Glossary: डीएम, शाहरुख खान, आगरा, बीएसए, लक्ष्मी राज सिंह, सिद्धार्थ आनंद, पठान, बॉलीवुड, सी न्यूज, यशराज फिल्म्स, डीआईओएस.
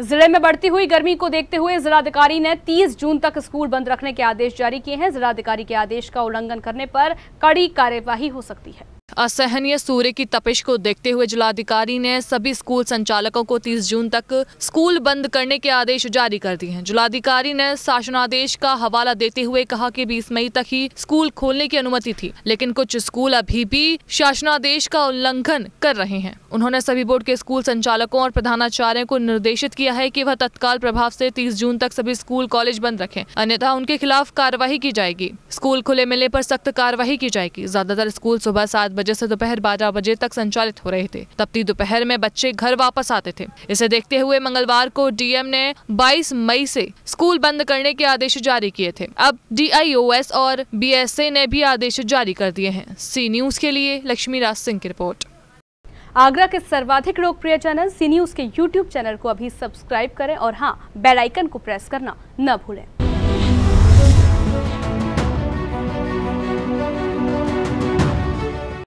जिले में बढ़ती हुई गर्मी को देखते हुए जिलाधिकारी ने 30 जून तक स्कूल बंद रखने के आदेश जारी किए हैं। जिलाधिकारी के आदेश का उल्लंघन करने पर कड़ी कार्यवाही हो सकती है। असहनीय सूर्य की तपिश को देखते हुए जिलाधिकारी ने सभी स्कूल संचालकों को 30 जून तक स्कूल बंद करने के आदेश जारी कर दिए हैं। जिलाधिकारी ने शासनादेश का हवाला देते हुए कहा कि 20 मई तक ही स्कूल खोलने की अनुमति थी, लेकिन कुछ स्कूल अभी भी शासनादेश का उल्लंघन कर रहे हैं। उन्होंने सभी बोर्ड के स्कूल संचालकों और प्रधानाचार्यों को निर्देशित किया है कि वह तत्काल प्रभाव से 30 जून तक सभी स्कूल कॉलेज बंद रखें, अन्यथा उनके खिलाफ कार्रवाई की जाएगी। स्कूल खुले मिलने पर सख्त कार्रवाई की जाएगी। ज्यादातर स्कूल सुबह 7 बजे से दोपहर 12 बजे तक संचालित हो रहे थे, तब दोपहर में बच्चे घर वापस आते थे। इसे देखते हुए मंगलवार को डीएम ने 22 मई से स्कूल बंद करने के आदेश जारी किए थे। अब डीआईओएस और बीएसए ने भी आदेश जारी कर दिए हैं। सी न्यूज के लिए लक्ष्मी राज सिंह की रिपोर्ट। आगरा के सर्वाधिक लोकप्रिय चैनल सी न्यूज के यूट्यूब चैनल को अभी सब्सक्राइब करें और हाँ, बेल आइकन को प्रेस करना न भूलें।